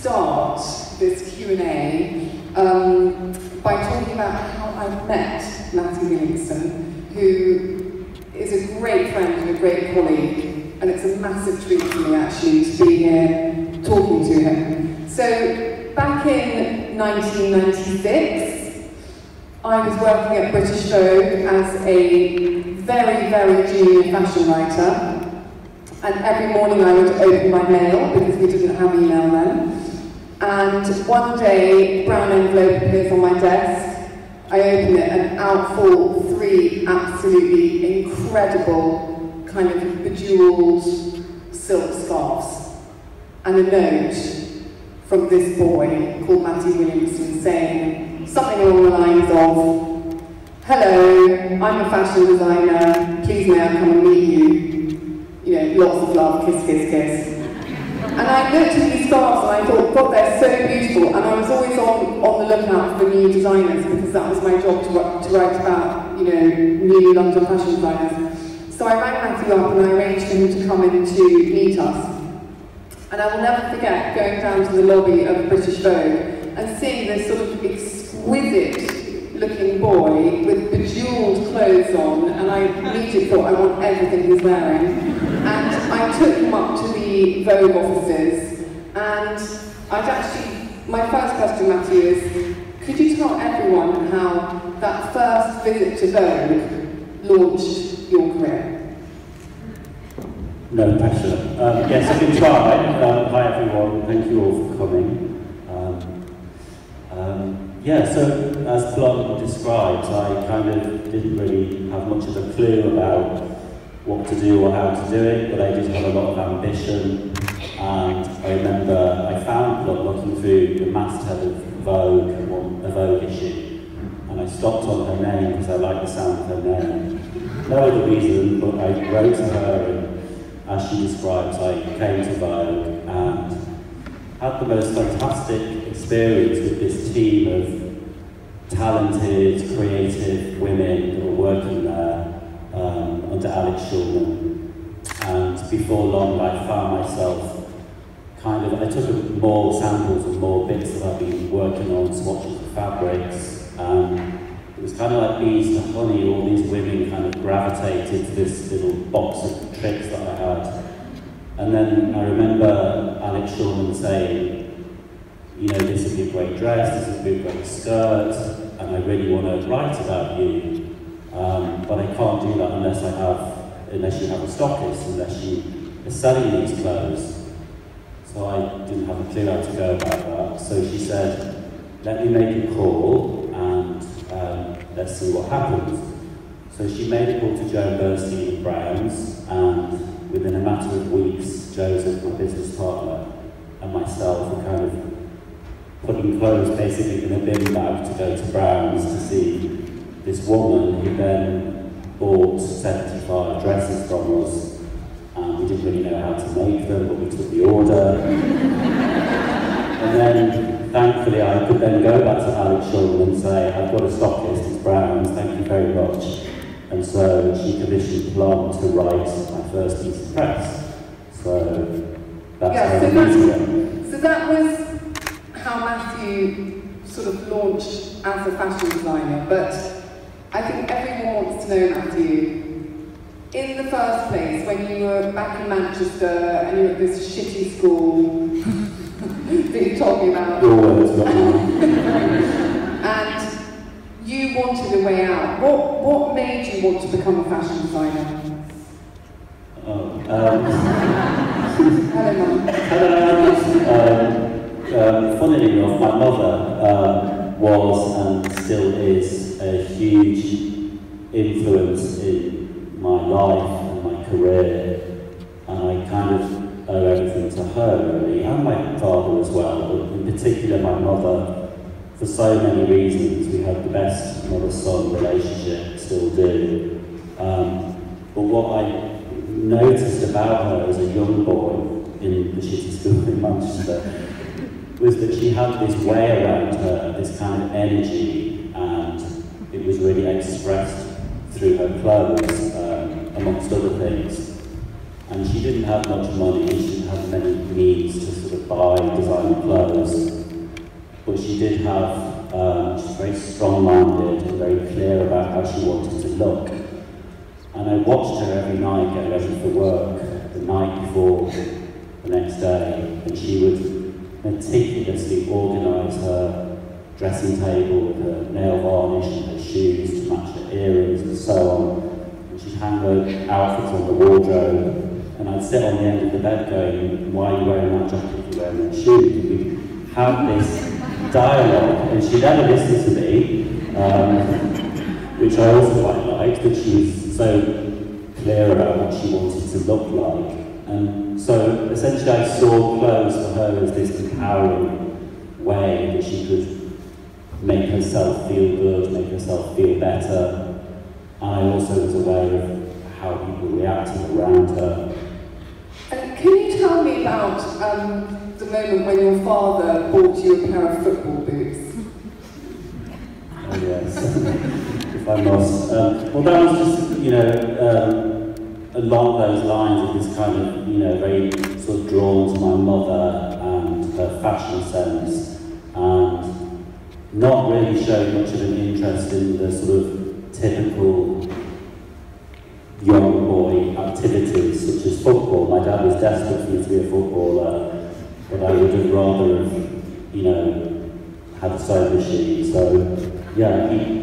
start this Q&A by talking about how I met Matthew Williamson, who is a great friend and a great colleague, and it's a massive treat for me actually to be here talking to him. So back in 1996, I was working at British Vogue as a very, very junior fashion writer. And every morning I would open my mail, because we didn't have email then. And one day, a brown envelope appears on my desk. I open it and out fall three absolutely incredible, kind of bejeweled silk scarves. And a note from this boy called Matthew Williamson saying something along the lines of, "Hello, I'm a fashion designer, please may I come and meet you? You know, lots of love, kiss, kiss, kiss." And I looked at these scarves and I thought, God, they're so beautiful. And I was always on the lookout for new designers, because that was my job, to write about, you know, new London fashion designers. So I rang Matthew up and I arranged for him to come in to meet us. And I will never forget going down to the lobby of British Vogue and seeing this sort of exquisite looking boy with bejeweled clothes on, and I immediately thought, I want everything he's wearing. And I took him up to the Vogue offices, and my first question, Matthew, is, could you tell everyone how that first visit to Vogue launched your career? No, actually. Yes, I can try. Hi everyone, thank you all for coming. Yeah, so as Plum described, I kind of didn't really have much of a clue about what to do or how to do it, but I did have a lot of ambition. And I remember I found Plum looking through the masthead of Vogue, and the Vogue issue, and I stopped on her name because I liked the sound of her name. No other reason, but I wrote to her, and as she describes, I came to Vogue and had the most fantastic experience with this team of talented, creative women who were working there. Under Alex Shulman, and before long I found myself kind of, I took more samples and more bits that I've been working on, swatches of fabrics, and it was kind of like bees to honey. All these women kind of gravitated to this little box of tricks that I had. And then I remember Alex Shulman saying, you know, this would be a great dress, this would be a great skirt, and I really want to write about you. But I can't do that unless you have a stockist, unless she is selling these clothes. So I didn't have a clue how to go about that. So she said, let me make a call and let's see what happens. So she made a call to Joan Burstead of Browns, and within a matter of weeks, Joseph, my business partner, and myself were kind of putting clothes basically in a bin bag to go to Browns to see this woman, who then bought 75 dresses from us, and we didn't really know how to make them, but we took the order. And then, thankfully, I could then go back to Alex Shulman and say, I've got a stockist, it's Browns, thank you very much. And so she commissioned Plum to write my first piece of press. So that's so that was how Matthew sort of launched as a fashion designer. But I think everyone wants to know, Matthew, in the first place, when you were back in Manchester and you were at this shitty school that you told me about, and you wanted a way out, what made you want to become a fashion designer? Hello, Mum. Hello. Funnily enough, my mother was and still is a huge influence in my life and my career, and I kind of owe everything to her, really, and my father as well, but in particular my mother, for so many reasons. We had the best mother-son relationship, still do, but what I noticed about her as a young boy in the shitty school in Manchester was that she had this way around her, this kind of energy, and it was really expressed through her clothes, amongst other things. and she didn't have much money, she didn't have many means to sort of buy designer clothes, but she did have, she's very strong-minded and very clear about how she wanted to look. And I watched her every night get ready for work, the night before, the next day, and she would meticulously organise her dressing table with her nail varnish and her shoes to match her earrings and so on. And she'd hang her outfits on the wardrobe, and I'd sit on the end of the bed going, "Why are you wearing that jacket if you're wearing that shoe?" And we'd have this dialogue, and she never listened to me, which I also quite liked, that she's so clear about what she wanted to look like. And so essentially I saw clothes for her as this empowering way that she could make herself feel good, make herself feel better. And I also was aware of how people reacted around her. And can you tell me about the moment when your father bought you a pair of football boots? Oh yes. I lost. Well, that was just, you know, along those lines of this kind of, you know, very sort of drawn to my mother and her fashion sense, and not really showing much of an interest in the sort of typical young boy activities such as football. My dad was desperate for me to be a footballer, but I would have rather, you know, had a sewing machine. So, yeah, he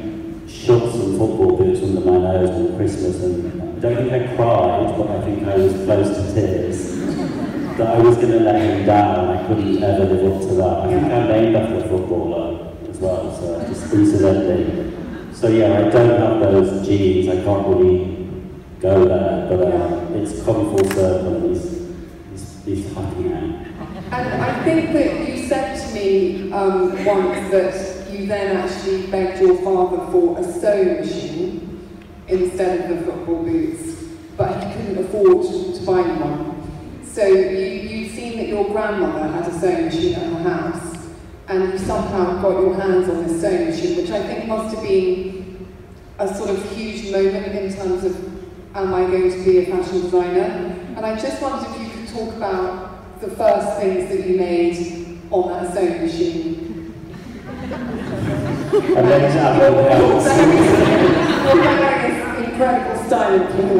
shoved some football boots under my nose on Christmas, and I don't think I cried, but I think I was close to tears. That I was going to let him down, I couldn't ever live up to that. I think I'm named after a footballer as well, so just incidentally. So yeah, I don't have those genes, I can't really go there, but it's come full circle and he's hacking out. And I think that you said to me once that you then actually begged your father for a sewing machine instead of the football boots, but he couldn't afford to buy you one. So you'd seen that your grandmother had a sewing machine at her house, and you somehow got your hands on this sewing machine, which I think must have been a sort of huge moment in terms of, am I going to be a fashion designer? And I just wondered if you could talk about the first things that you made on that sewing machine. I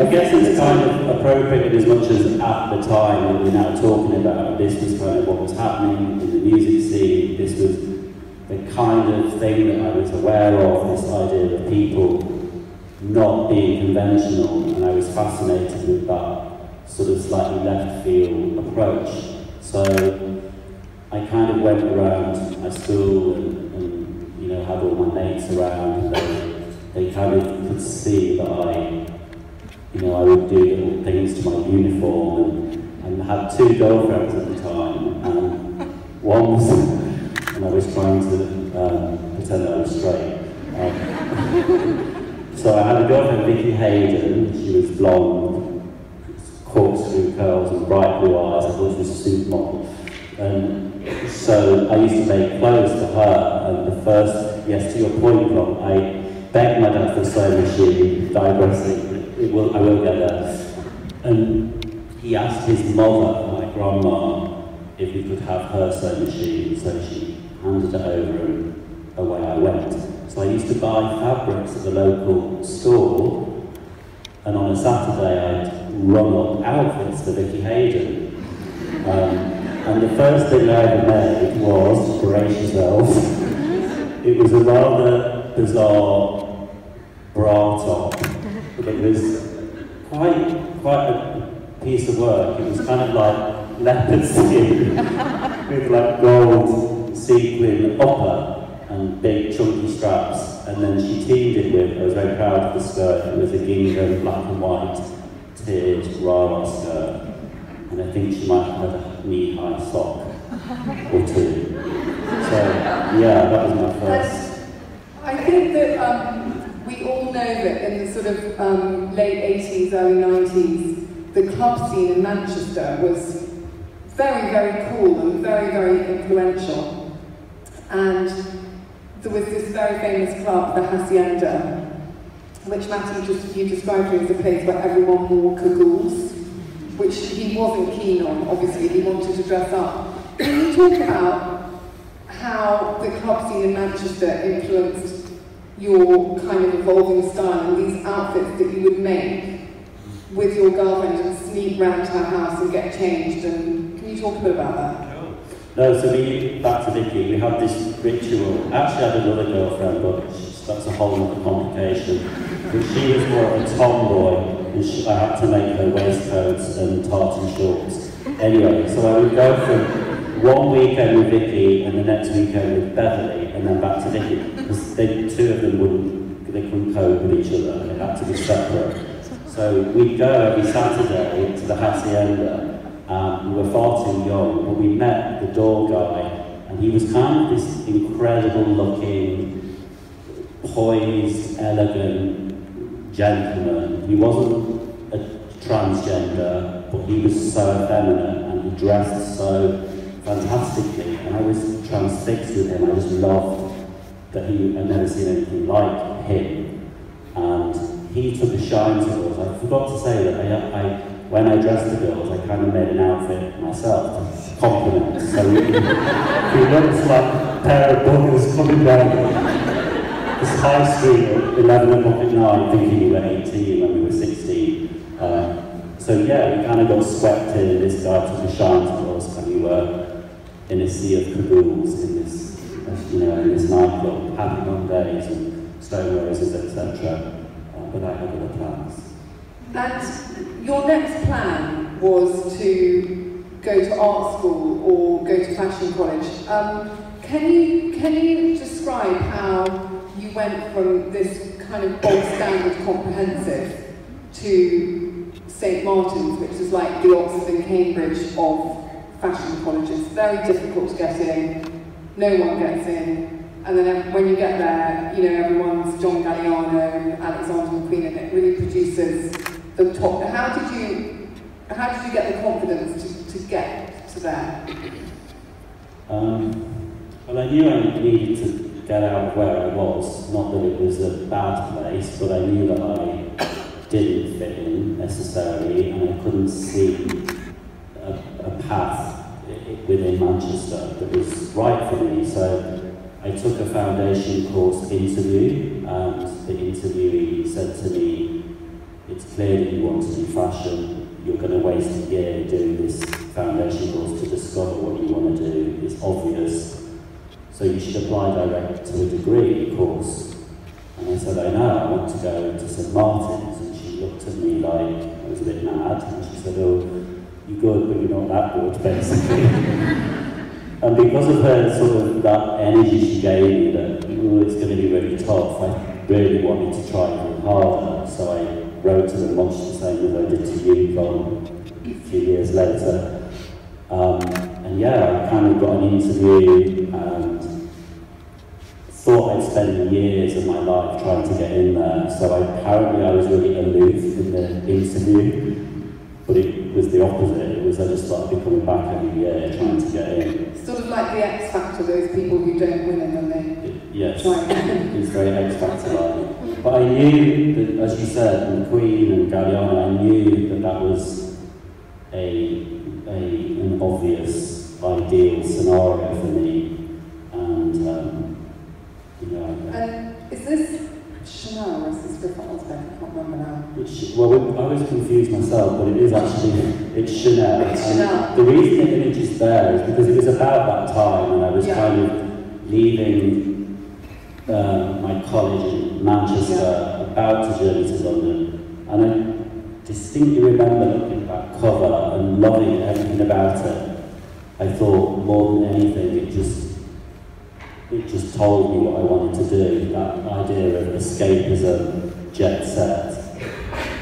guess it's kind of appropriate as much as at the time that we're now talking about. This was kind of what was happening in the music scene. This was the kind of thing that I was aware of, this idea of people not being conventional, and I was fascinated with that sort of slightly left field approach. So I kind of went around my school and you know, had all my mates around, and they kind of could see that I would do little things to my uniform, and had two girlfriends at the time, and one was, and I was trying to pretend I was straight. So I had a girlfriend, Vicky Hayden. She was blonde, corkscrew curls and bright blue eyes. I thought she was a supermodel. And so I used to make clothes for her, and the first, yes, to your point, Rob, I begged my dad for a sewing machine, digressing, I will get there. And he asked his mother, my grandma, if we could have her sewing machine, so she handed it over and away I went. So I used to buy fabrics at the local store, and on a Saturday I'd run up outfits for Vicky Hayden. And the first thing I ever made was, brace yourselves, it was a rather bizarre bra top. It was quite a piece of work. It was kind of like leopard skin with like gold sequin upper and big chunky straps. And then she teamed it with, I was very proud of the skirt, it was a gingham black and white tiered rara skirt. And I think she might have had a knee-high sock or two. So, yeah, that was my first. I think that we all know that in the sort of late 80s, early 90s, the club scene in Manchester was very, very cool and very, very influential. And there was this very famous club, the Hacienda, which Matthew, you described as a place where everyone wore cagoules. which he wasn't keen on, obviously, he wanted to dress up. Can you talk about how the club scene in Manchester influenced your kind of evolving style and these outfits that you would make with your girlfriend and sneak round her house and get changed? And can you talk a bit about that? No, so we, back to Vicky, we had this ritual. I actually had another girlfriend, but that's a whole other complication. But she was more of a tomboy, and I had to make her waistcoats and tartan shorts. Anyway, so I would go from one weekend with Vicky and the next weekend with Beverly, and then back to Vicky, because the two of them couldn't cope with each other, and they had to be separate. So we'd go every Saturday to the Hacienda, and we were far too young, but we met the door guy, and he was kind of this incredible looking, poised, elegant gentleman. He wasn't a transgender, but he was so feminine, and he dressed so fantastically, and I was transfixed with him. I just loved that I'd never seen anything like him. And he took a shine to girls. I forgot to say that when I dressed the girls, I kind of made an outfit myself to compliment. So he looks like a pair of buggers coming down this high street at 11 o'clock at night, thinking we were 18 when we were 16. So yeah, we kind of got swept in, and this guy took a shine to us, and we were in a sea of cagoules in this, in this nightclub, having fun days and stone roses, etc. But I had other plans. And your next plan was to go to art school or go to fashion college. Can you describe how you went from this kind of bog standard comprehensive to St. Martin's, which is like the Oxford and Cambridge of fashion colleges? Very difficult to get in, no one gets in. And then when you get there, everyone's John Galliano and Alexander McQueen, and it really produces the top. How did you get the confidence to get to there? Well, I knew I needed to get out of where I was. Not that it was a bad place, but I knew that I didn't fit in necessarily, and I couldn't see a path within Manchester that was right for me. So I took a foundation course interview, and the interviewee said to me, "It's clear that you want to do fashion. You're going to waste a year doing this foundation course to discover what you want to do. It's obvious. So you should apply direct to a degree course." And I said, "I know, I want to go to St. Martin's." And she looked at me like I was a bit mad, and she said, "Oh, you're good, but you're not that good," basically. And because of her sort of that energy she gave me, that it's going to be really tough, I really wanted to try even harder. So I wrote to them much the same as I did to you a few years later. And yeah, I kind of got an interview and thought I'd spend years of my life trying to get in there. So apparently I was really aloof in the interview, but it was the opposite. I just started coming back every year trying to get in. Sort of like the X Factor, those people who don't win and then they... Yes, it's very X Factor-like. But I knew that, as you said, and Queen and Galliano, I knew that that was an obvious ideal scenario for me. And, And is this Chanel or is this Riff Osborne? I can't remember now. Well, I always confuse myself, but it is actually, it's Chanel. It's Chanel. The reason the image is there is because it was about that time, and I was kind of leaving my college in Manchester, about to journey to London, and I distinctly remember looking at that cover and loving everything about it. I thought, more than anything, it just told me what I wanted to do, that idea of escapism, jet set,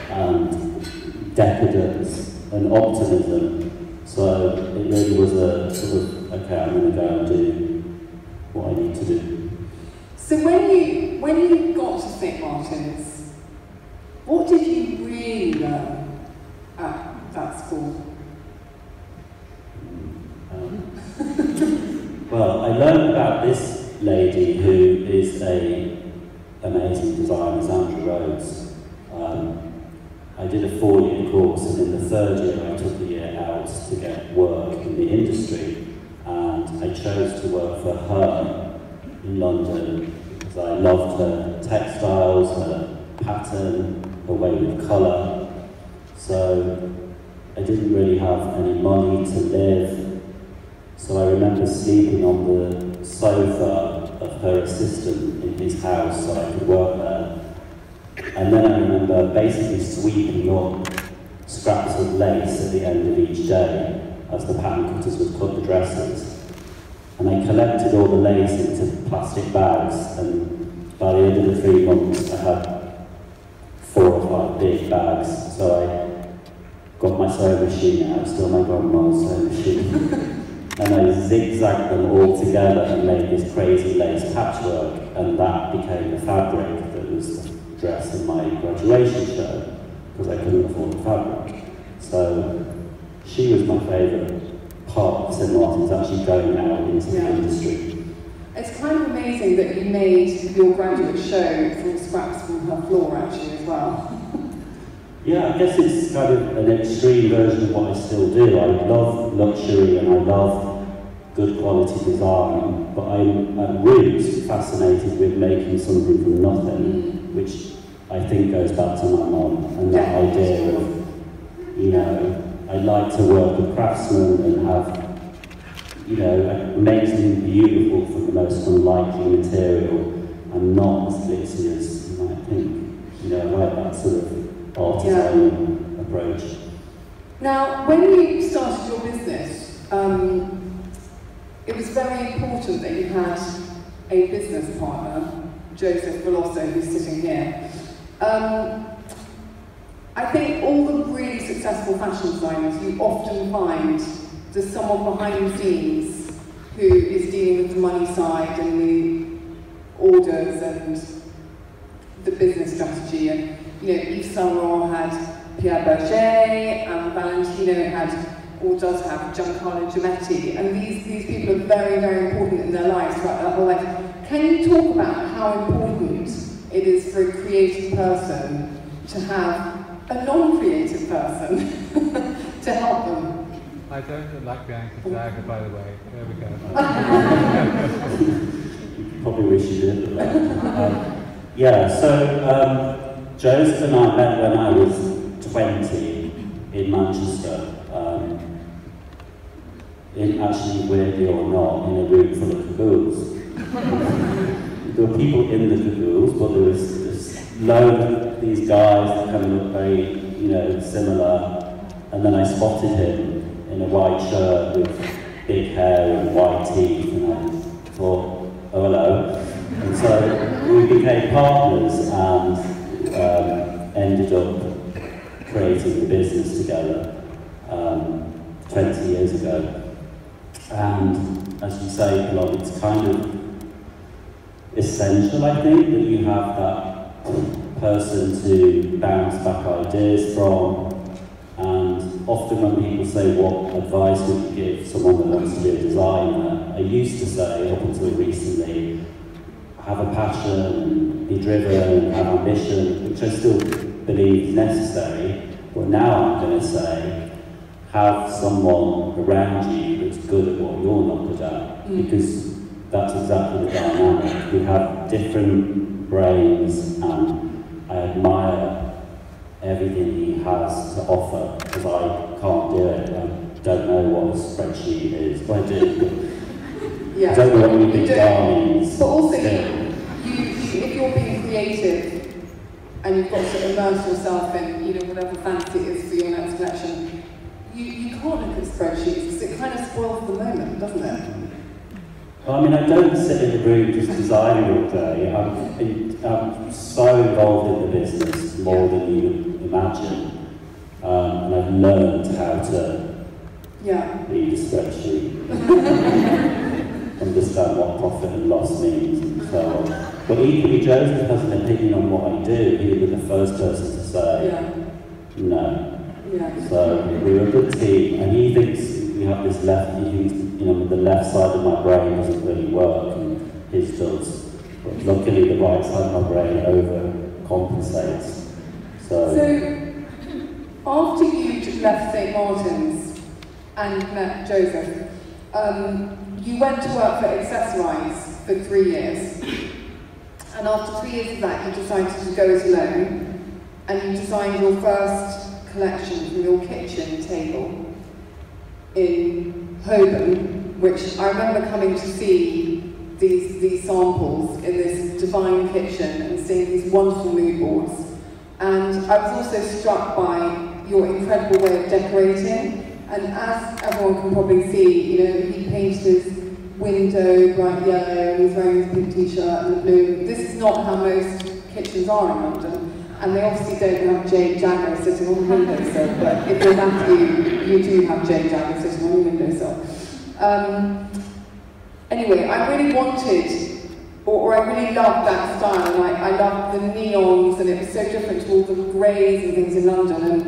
and decadence, and optimism. So it really was a sort of, okay, I'm going to go and do what I need to do. So when you got to St. Martin's, what did you really learn at that school? Well, I learned about this lady who is an amazing designer, Zandra Rhodes, I did a 4-year course, and in the third year I took a year out to get work in the industry, and I chose to work for her in London because I loved her textiles, her pattern, her way with colour. So I didn't really have any money to live, so I remember sleeping on the sofa of her assistant in his house so I could work there. And then I remember basically sweeping up scraps of lace at the end of each day as the pattern cutters would cut the dresses. And I collected all the lace into plastic bags, and by the end of the 3 months I had 4 or 5 big bags. So I got my sewing machine out, still my grandma's sewing machine. And I zigzagged them all together and made this crazy lace patchwork, and that became the fabric that was dressed in my graduation show, because I couldn't afford the fabric. So she was my favourite part of St. Martin's, actually going out into the industry. It's kind of amazing that you made your graduate show from scraps from her floor, actually, as well. Yeah, I guess it's kind of an extreme version of what I still do. I love luxury and I love good quality design, but I'm really fascinated with making something from nothing, which I think goes back to my mum and that idea of, you know, I like to work with craftsmen and have, you know, make something beautiful from the most unlikely material and not as glitzy as you might think. You know, I like that sort of artisan approach. Now, when you started your business, it was very important that you had a business partner, Joseph Velosa, who's sitting here. I think all the really successful fashion designers, you often find there's someone behind the scenes who is dealing with the money side and the orders and the business strategy. And you know, Yves Saint Laurent had Pierre Berger, and Valentino had, or does have, Giancarlo Giametti, and these people are very, very important in their lives throughout their whole life. Can you talk about how important it is for a creative person to have a non-creative person to help them? I don't like going to Jagger, by the way. There we go. You probably wish you did. Yeah, so Joseph and I met when I was 20 in Manchester, in actually, weirdly or not, in a room full of cagoules. There were people in the cagoules, but there was this load of these guys that kind of looked very, you know, similar. And then I spotted him in a white shirt with big hair and white teeth, and I thought, oh hello. And so we became partners and ended up creating the business together 20 years ago. And as you say, Plum, it's kind of essential, I think, that you have that person to bounce back ideas from. And often when people say, what advice would you give someone that wants to be a designer, I used to say, up until recently, have a passion, be driven, have ambition, which I still believe is necessary, but now I'm going to say, have someone around you that's good at what you're not good at, because that's exactly the dynamic. We have different brains, and I admire everything he has to offer, because I can't do it. I don't know what a spreadsheet is, but I do. Yeah. I don't know what you think. But also, you, if you're being creative and you've got to immerse yourself in, you know, whatever fancy it is for your next collection, you can't look at spreadsheets because it kind of spoils the moment, doesn't it? Well, I mean, I don't sit in the room just designing all day. I'm so involved in the business more than you would imagine, and I've learned how to read a spreadsheet. Understand what profit and loss means and so on. But equally, Joseph has an opinion on what I do. He was the first person to say no. Yeah. So we were a good team, and he thinks we have this left. He thinks, you know, the left side of my brain doesn't really work, and his does. But luckily, the right side of my brain overcompensates. So After you'd left St. Martin's and met Joseph, you went to work for Accessorize for 3 years. And after 3 years of that, you decided to go it alone, and you designed your first collection from your kitchen table in Holborn, which I remember coming to see these samples in this divine kitchen and seeing these wonderful mood boards. And I was also struck by your incredible way of decorating. And as everyone can probably see, you know, he painted his window bright yellow, he's wearing his pink t-shirt and the blue. This is not how most kitchens are in London. And they obviously don't have Jade Jagger sitting on the windowsill, but if you're Matthew, you do have Jade Jagger sitting on the windowsill. Anyway, I really wanted I really loved that style, and I loved the neons, and it was so different to all the greys and things in London. And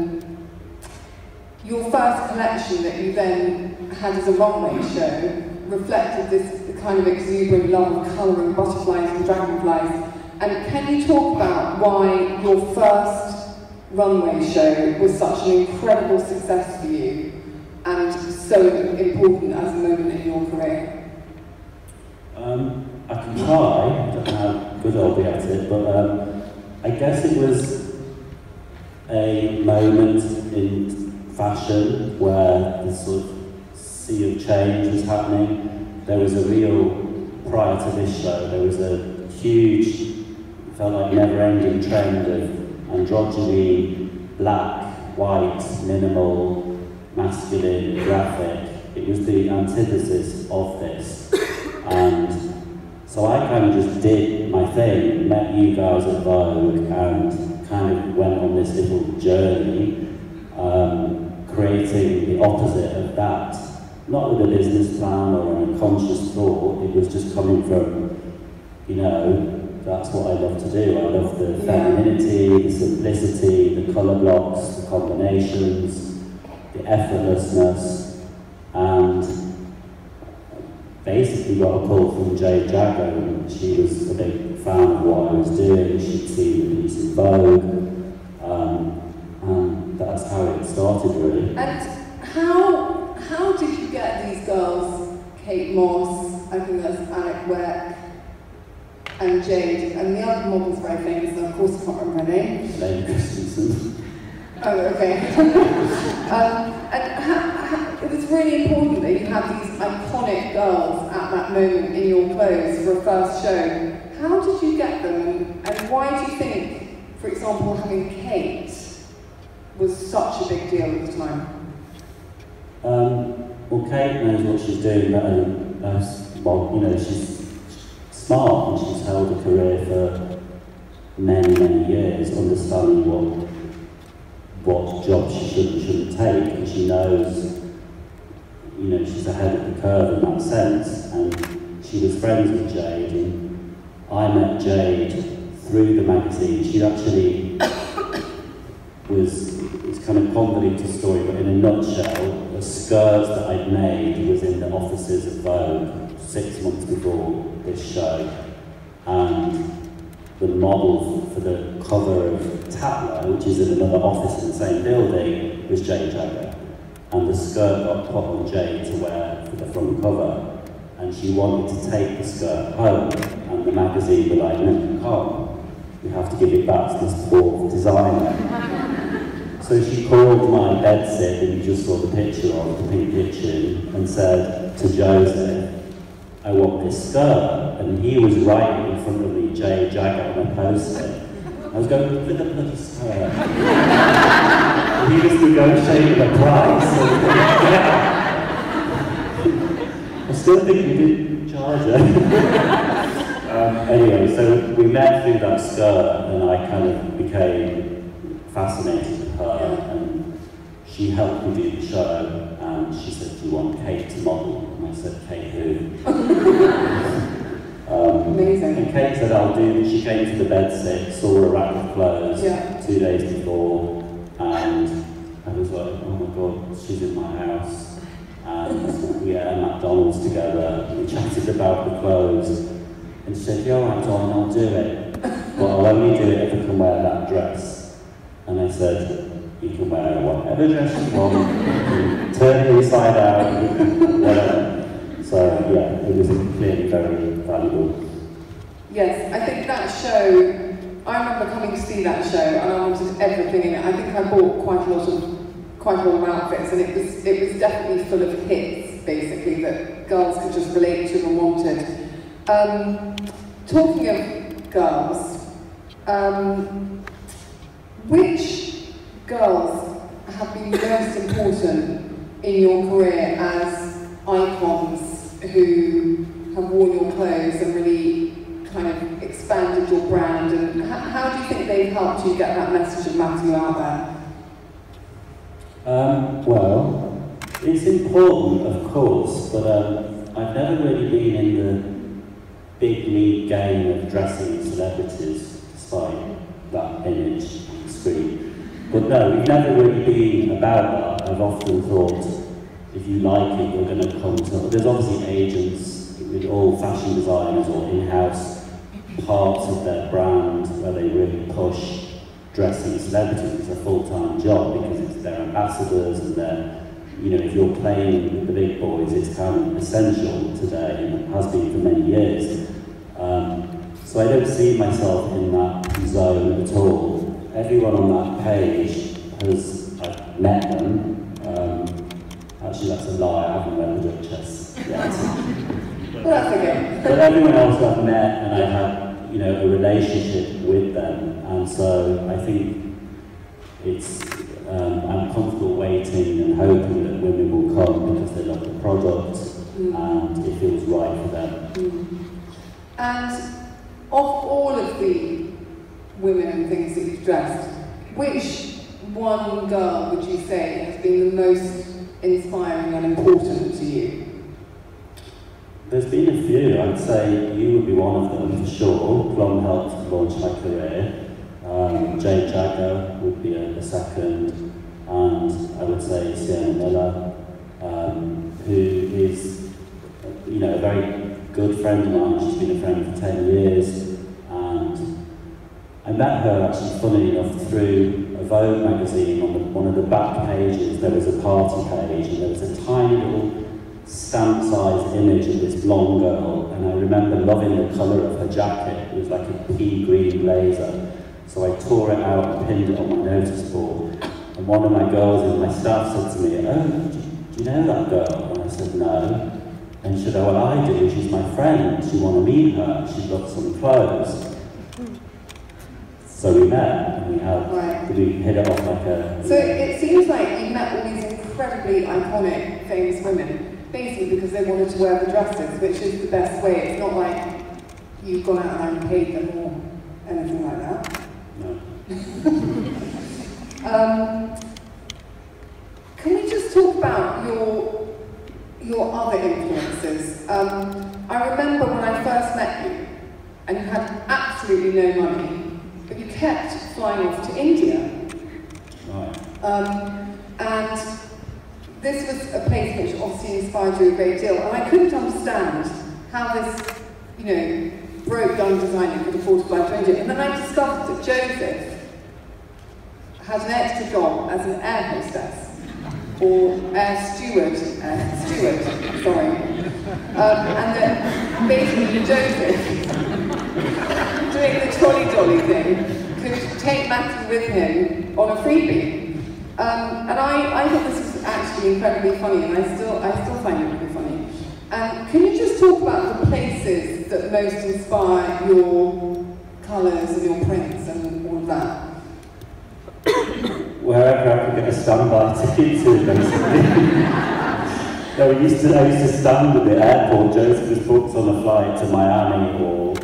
your first collection that you then had as a runway show reflected this kind of exuberant love of colour and butterflies and dragonflies. And can you talk about why your first runway show was such an incredible success for you and so important as a moment in your career? I can try, I don't know how good I'll be at it, but I guess it was a moment in fashion where this sort of sea of change was happening. There was a real, prior to this show, there was a huge, felt like never-ending trend of androgyny, black, white, minimal, masculine, graphic. It was the antithesis of this. And so I kind of just did my thing, met you guys at Vogue, and kind of went on this little journey, creating the opposite of that. Not with a business plan or a conscious thought, it was just coming from, you know, that's what I love to do. I love the femininity, the simplicity, the colour blocks, the combinations, the effortlessness, and basically got a call from Jade Jagger, and she was a big fan of what I was doing. She'd seen me in Vogue, and that's how it started, really. And how did you get these girls, Kate Moss, I think that's Alec Weck, and Jade, and the other model's very famous, and of course I can't remember her name. Lady Christensen. Oh, okay. And it was really important that you had these iconic girls at that moment in your clothes for a first show. How did you get them, and why do you think, for example, having Kate was such a big deal at the time? Well, Kate knows what she's doing, but well, you know, she's smart and she's held a career for many, many years, understanding what job she should and shouldn't take, and she knows, you know, she's ahead of the curve in that sense. And she was friends with Jade, and I met Jade through the magazine. She actually was, it's kind of convoluted story, but in a nutshell, a skirt that I'd made was in the offices of Vogue 6 months before this show, and the model for the cover of Tatler, which is in another office in the same building, was Jade Jagger. And the skirt got put on Jade to wear for the front cover. And she wanted to take the skirt home, and the magazine were like, no, you can't. You have to give it back to this poor designer. So she called my bedsit, and you just saw the picture of the pink kitchen, and said to Joseph, I want this skirt. And he was right in front of me, Jade Jagger, on a post-it. I was going, look at the bloody skirt. And he was negotiating the price. I still think we didn't charge her. Anyway, so we met through that skirt, and I kind of became fascinated with her, and she helped me do the show, and she said, do you want Kate to model? And I said, Kate who? Amazing. And Kate said, I'll do this. She came to the bedsit, saw a rack of clothes 2 days before, and I was like, oh my god, she's in my house. And we ate at McDonald's together, we chatted about the clothes, and she said, yeah, alright, Don, I'll do it. But I'll only do it if I can wear that dress. And I said, You can wear whatever dress you want, turn it inside out, whatever. So yeah, it was clearly very valuable. Yes, I think that show, I remember coming to see that show and I wanted everything in it. I think I bought quite a lot of outfits, and it was definitely full of hits, basically, that girls could just relate to and wanted. Talking of girls, which girls have been most important in your career as icons who have worn your clothes and really kind of expanded your brand, and how do you think they've helped you get that message of Matthew out there? Well, it's important, of course, but I've never really been in the big league game of dressing celebrities, despite that image on the screen. But no, we've never really been about that. I've often thought, if you like it, you're going to come to... There's obviously agents with all fashion designers or in-house parts of their brand where they really push dressing celebrities as a full-time job, because it's their ambassadors and their, you know, if you're playing with the big boys, it's kind of essential today and has been for many years. So I don't see myself in that zone at all. Everyone on that page has, I've met them. Actually, that's a lie, I haven't met the Duchess yet. Well, that's okay. But everyone else I've met, and I have, you know, a relationship with them, and so I think it's I'm comfortable waiting and hoping that women will come because they love the product and it feels right for them. And of all of the women and things that you've dressed, which one girl would you say has been the most inspiring and important to you? There's been a few. I'd say you would be one of them for sure. Plum helped launch my career. Jade Jagger would be a second, and I would say Sienna Miller, who is, you know, a very good friend of mine. She's been a friend for 10 years, and I met her actually, funnily enough, through a Vogue magazine. On one of the back pages, there was a party page, and there was a tiny little stamp-sized image of this blonde girl, and I remember loving the colour of her jacket. It was like a pea green blazer. So I tore it out and pinned it on my notice board. And one of my girls in my staff said to me, "Oh, do you know that girl?" And I said, "No." And she said, "Oh, well, I do. She's my friend. Do you want to meet her? She's got some clothes." So we met, and we had, we hit it off like a... So it seems like you met all these incredibly iconic, famous women, basically because they wanted to wear the dresses, which is the best way. It's not like you've gone out and paid them or anything like that. No. Can we just talk about your other influences? I remember when I first met you, and you had absolutely no money, but you kept flying off to India. Right. And this was a place which obviously inspired you a great deal, and I couldn't understand how this, you know, broke young designer could afford to fly to India. And then I discovered that Joseph had an extra job as an air hostess, or air steward, sorry. And then basically Joseph, doing the trolley-dolly thing, could take Matthew with him on a freebie. And I thought this was actually incredibly funny, and I still find it really funny. Can you just talk about the places that most inspire your colours and your prints and all of that? Wherever I could get a standby ticket to, basically. No, I used to stand at the airport. Joseph was booked on a flight to Miami, or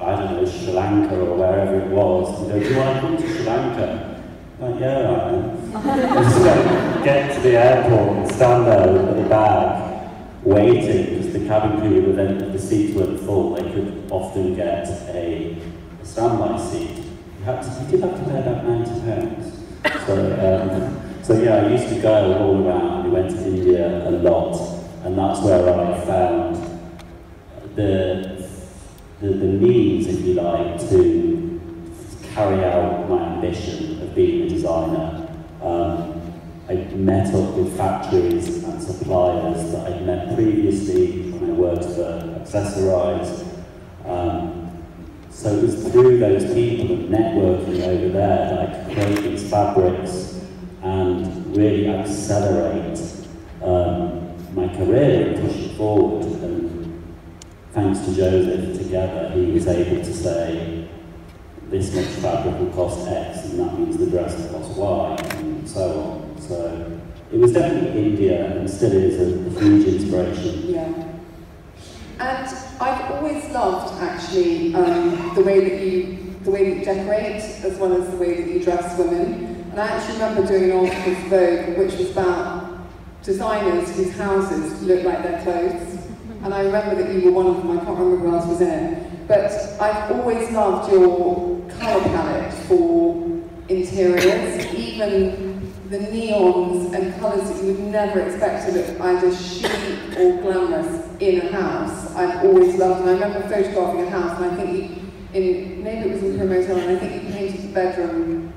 I don't know, Sri Lanka, or wherever it was. You know, do you want to come to Sri Lanka? Like, yeah, I am. Just like, get to the airport and stand there with the bag, waiting, because the cabin crew were then, if the seats weren't full, they could often get a standby seat. You did have to pay about £90. So yeah, I used to go all around. We went to India a lot, and that's where I found the means, if you like, to carry out my ambition of being a designer I met up with factories and suppliers that I'd met previously when I worked for Accessorize. So it was through those people and networking over there that I could create these fabrics and really accelerate my career and push it forward. And thanks to Joseph, together he was able to say, this much fabric will cost X, and that means the dress will cost Y, and so on. So it was definitely India, and still is a huge inspiration. Yeah. And I've always loved, actually, the way that you decorate, as well as the way that you dress women. And I actually remember doing an article for Vogue, which was about designers whose houses look like their clothes. And I remember that you were one of them. I can't remember who else was in. But I've always loved your colour palette for interiors, even the neons and colours that you would never expect to look either chic or glamorous in a house. I've always loved, and I remember photographing a house, and I think maybe it was in Promotel, and I think you painted the bedroom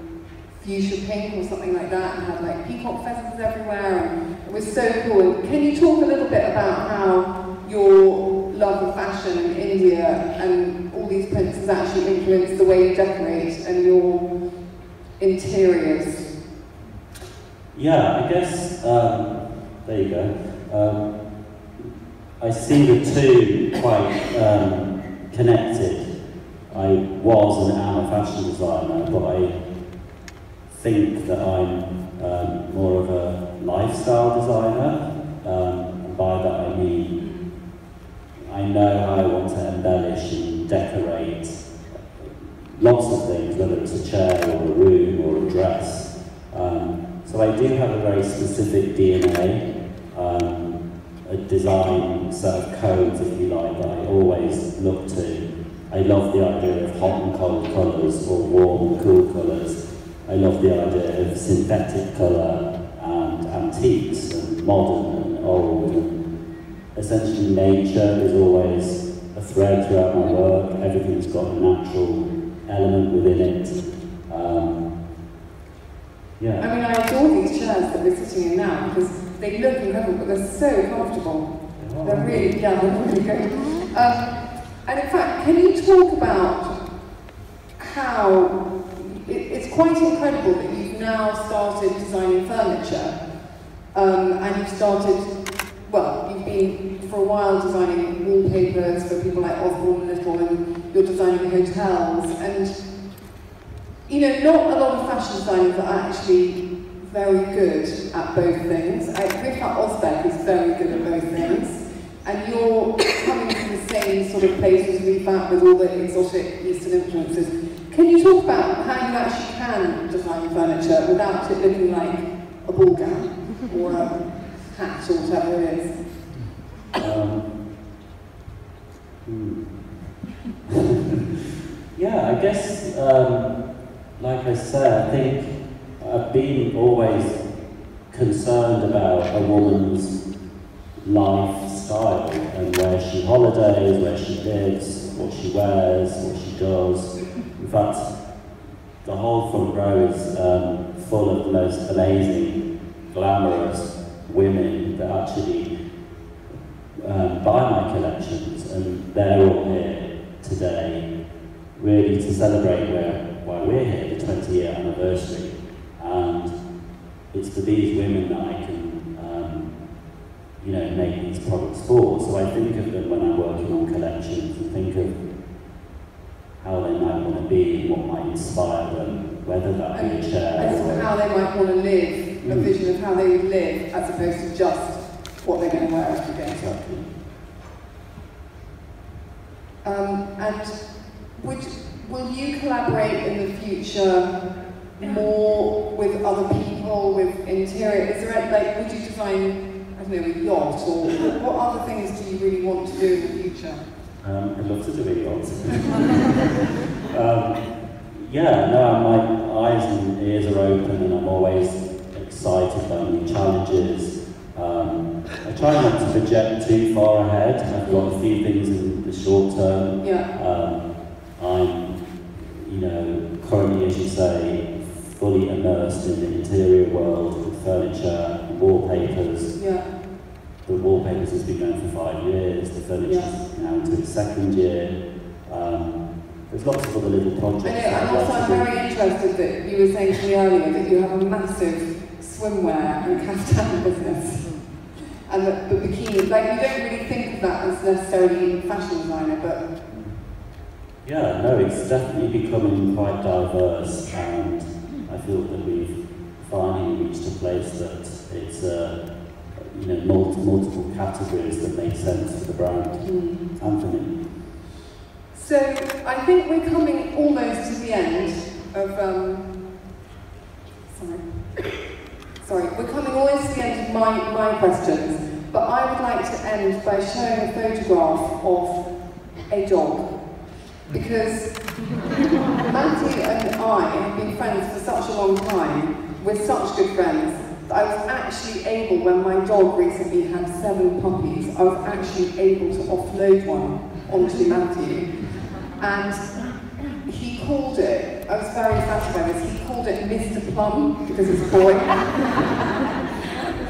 fuchsia pink or something like that, and had like peacock feathers everywhere, and it was so cool. Can you talk a little bit about how your love of fashion in India and all these prints has actually influenced the way you decorate and your interiors? Yeah, I guess, there you go. I see the two quite connected. I was and am a fashion designer, but I think that I'm more of a lifestyle designer. And by that I mean, I know how I want to embellish and decorate lots of things, whether it's a chair or a room or a dress. So I do have a very specific DNA. A design set of codes, if you like, that I always look to. I love the idea of hot and cold colours, or warm and cool colours. I love the idea of synthetic colour and antiques and modern and old. And essentially, nature is always a thread throughout my work. Everything's got a natural element within it. Yeah. I mean, I adore these chairs that we're sitting in now, because they look incredible, but they're so comfortable. Oh. They're really, yeah, they're really good. And in fact, can you talk about how it's quite incredible that you've now started designing furniture, and you've started, well, you've been for a while designing wallpapers for people like Osborne and Little, and you're designing hotels, and you know, not a lot of fashion designers are actually very good at both things. Rika Osbeck is very good at both things, and you're coming from the same sort of place as we found with all the exotic Eastern influences. Can you talk about how you actually can design furniture without it looking like a ball gown or a hat or whatever it is? Yeah, I guess, like I said, I think I've been always concerned about a woman's lifestyle and where she holidays, where she lives, what she wears, what she does. In fact, the whole front row is full of the most amazing, glamorous women that actually buy my collections, and they're all here today really to celebrate why we're here, the 20-year anniversary. And it's for these women that I can, you know, make these products for. So I think of them when I'm working on collections, and think of how they might want to be and what might inspire them, whether that be a chair or how they might want to live, a vision of how they would live, as opposed to just what they're going to wear every day. Exactly. And will you collaborate in the future more with other people, with interior? Is there like, would you design, I don't know, a yacht, or what other things do you really want to do in the future? I'd love to do a yacht. Yeah, no, my eyes and ears are open, and I'm always excited by new challenges. I try not to project too far ahead. I've got a few things in the short term. Yeah. I'm, you know, currently, as you say, fully immersed in the interior world. has been going for 5 years, the furniture's now into its second year. There's lots of other little projects. And also I'm very interested that you were saying to me earlier that you have a massive swimwear and caftan business. And the bikinis, like, you don't really think of that as necessarily fashion designer, but... Yeah, no, it's definitely becoming quite diverse, and I feel that we've finally reached a place that it's, you know, multiple categories that make sense for the brand and for me. So, I think we're coming almost to the end of, we're coming almost to the end of my questions, but I would like to end by showing a photograph of a dog, because Matthew and I have been friends for such a long time, we're such good friends, that I was actually able, when my dog recently had 7 puppies, I was actually able to offload one onto Matthew, and he called it, I was very satisfied with this, he called it Mr. Plum, because it's a boy.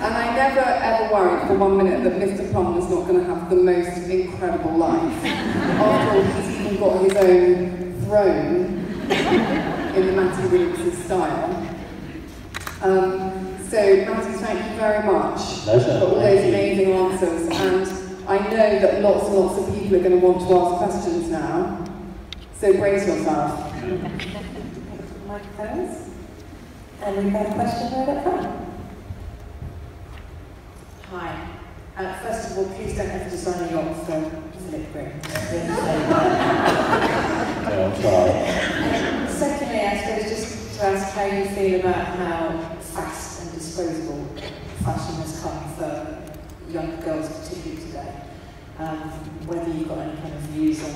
And I never ever worried for 1 minute that Mr. Plum was not going to have the most incredible life. After all, he's even got his own throne in the Matthew Williamson style. So Matthew, thank you very much for all those amazing answers, and I know that lots and lots of people are going to want to ask questions now, so brace yourself. Microphones, and we've got a question right up front. Hi. First of all, please don't have to sign a yacht for Philip Green. Secondly, I suppose just to ask how you feel about how fast and disposable fashion has come for young girls, particularly today. Whether you've got any kind of views on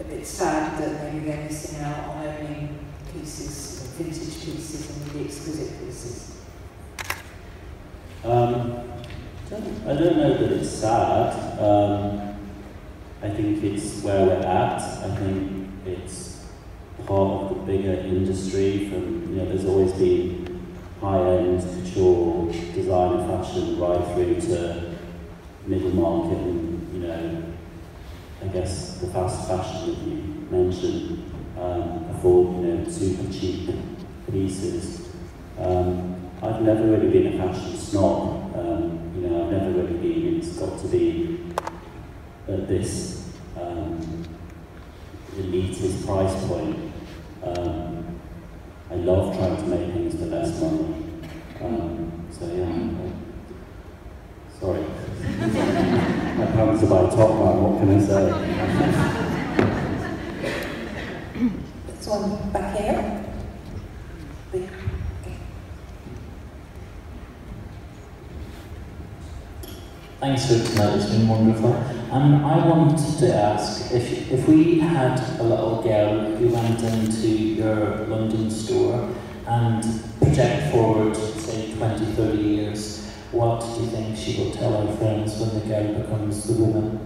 a bit sad that maybe they're missing out on owning pieces, vintage pieces, and really exquisite pieces. I don't know that it's sad. I think it's where we're at. I think it's part of the bigger industry. From, you know, there's always been high-end couture design and fashion right through to middle market, and, you know, I guess the fast fashion that you mentioned, afford, you know, super cheap pieces. I've never really been a fashion snob, you know, I've never really been, it's got to be at this elitist price point. I love trying to make things for less money, so yeah, sorry, my pants are by top man, what can I say? This one back here. Thanks for tonight, it's been wonderful. I wanted to ask, if we had a little girl who went into your London store and project forward, say, 20, 30 years, what do you think she will tell her friends when the girl becomes the woman?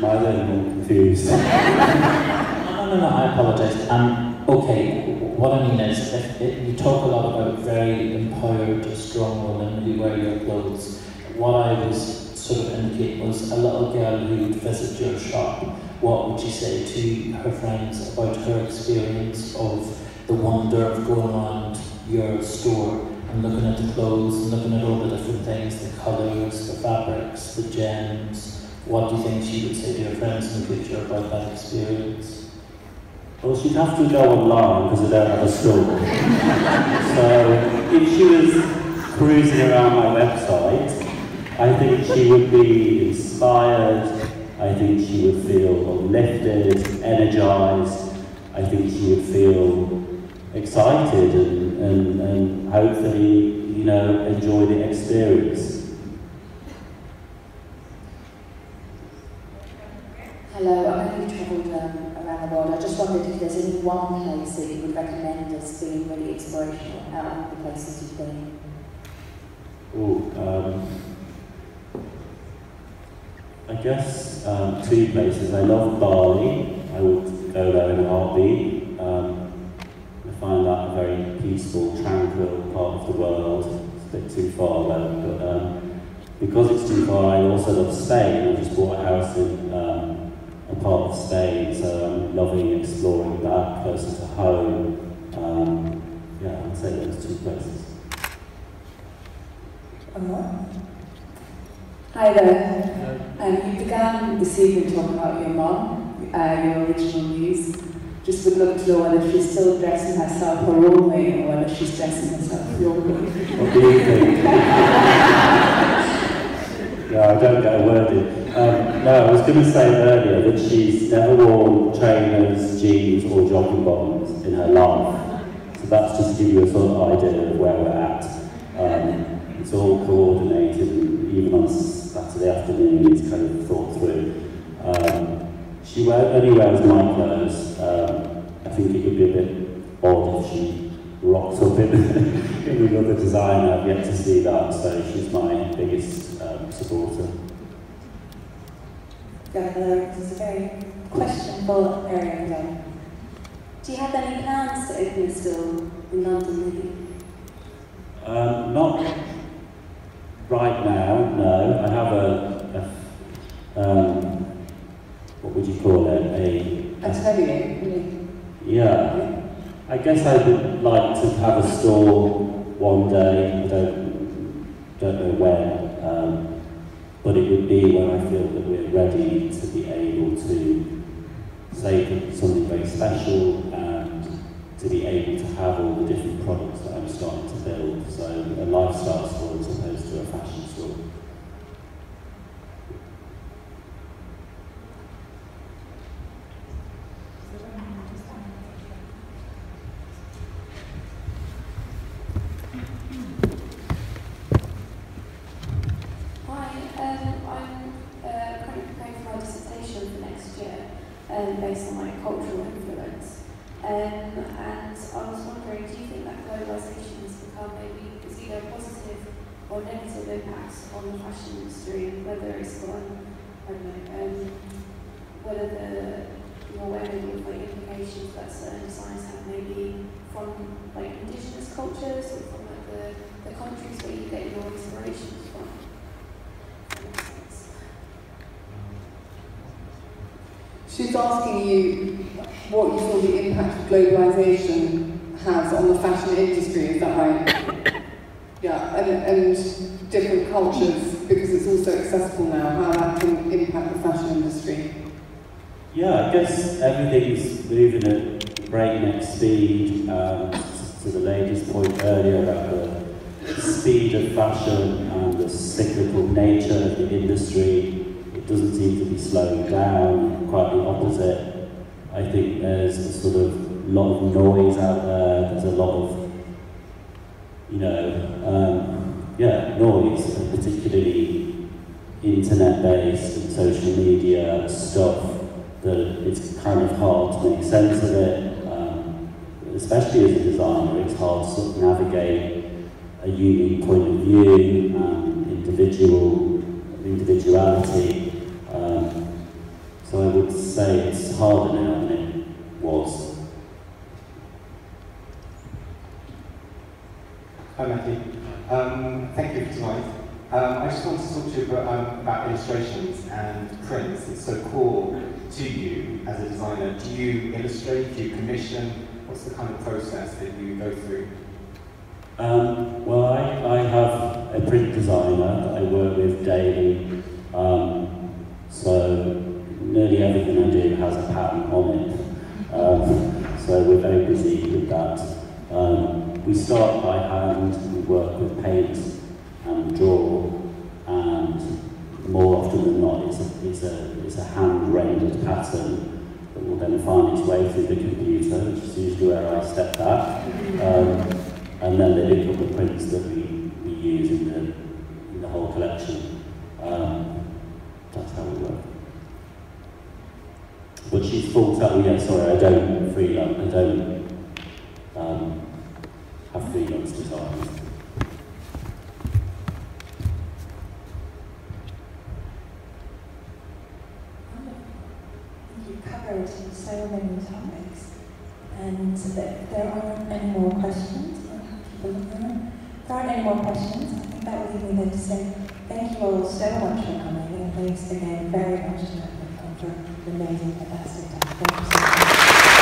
My little confused. No, I apologise. Okay, what I mean is, you talk a lot about very empowered, strong women who wear your clothes. What I was sort of indicating was a little girl who would visit your shop, what would you say to her friends about her experience of the wonder of going around your store and looking at the clothes, and looking at all the different things, the colours, the fabrics, the gems? What do you think she would say to her friends in the future about that experience? Well, she'd have to go online because I don't have a store. So, if she was cruising around my website, I think she would be inspired, I think she would feel uplifted, energised, I think she would feel excited and hopefully, you know, enjoy the experience. Hello, I know you travelled around the world. I just wondered if there's any one place that you would recommend as being really inspirational out of the places you've been. I guess 2 places. I love Bali. I would go there in a heartbeat. My find that a very peaceful, tranquil part of the world. It's a bit too far though, but because it's too far, I also love Spain. I just bought a house in a part of Spain, so I'm loving exploring that closer to home. Yeah, I'd say those two places. Hi there. You began this evening talking about your mum, your original muse. Just would love to know whether she's still dressing herself her own way, or whether she's dressing herself your way. What do you think? Yeah, I don't get a word in. No, I was going to say earlier that she's never worn trainers, jeans, or jogging bottoms in her life. So that's just to give you a sort of idea of where we're at. It's all coordinated, and even on Saturday afternoon, it's kind of thought through. She only wears my clothes. I think it would be a bit odd if she rocks up in another design. I've yet to see that, so she's my biggest supporter. This is a very questionable area again. Do you have any plans to open a store in London, maybe? Not right now, no. I have a what would you call it? Atelier. Yeah. I guess I would like to have a store one day. I don't know when, but it would be when I feel that we're ready to be able to say something very special and to be able to have all the different products that I'm starting to build. So a lifestyle store as opposed to a fashion store. Based on my cultural influence. And I was wondering, do you think that globalisation has become maybe is either positive or negative impacts on the fashion industry, whether it's gone, I don't know, what are the more maybe of like implications that certain designs have maybe from like indigenous cultures or from like the countries where you get your inspirations from? She's asking you what you feel the impact of globalisation has on the fashion industry, is that right? Yeah, and different cultures, because it's also accessible now, how that can impact the fashion industry. Yeah, I guess everything's moving at breakneck speed, to the lady's point earlier about the speed of fashion and the cyclical nature of the industry. It doesn't seem to be slowing down, quite the opposite. I think there's a sort of lot of noise out there, there's a lot of, noise, and particularly internet-based and social media stuff, that it's kind of hard to make sense of it, especially as a designer, it's hard to sort of navigate a unique point of view, individuality. So I would say it's harder now than it was. Hi Matthew. Thank you for tonight. I just wanted to talk to you about illustrations and prints. It's so core to you as a designer. Do you illustrate? Do you commission? What's the kind of process that you go through? Well, I have a print designer that I work with daily, so nearly everything I do has a pattern on it, so we're very busy with that. We start by hand, we work with paint and draw, and more often than not it's a hand-rendered pattern that will then find its way through the computer, which is usually where I step back. And then they pick up the prints that we use in the whole collection. That's how we work. But she's full-time, yeah, sorry, I don't have freelance designs. You've covered so many topics. And if there aren't any more questions, I'm happy to look around. If there aren't any more questions, I think that will leave me there to say thank you all so much for coming, and thanks again very much to Matthew for an amazing, fantastic time. Thank you so much.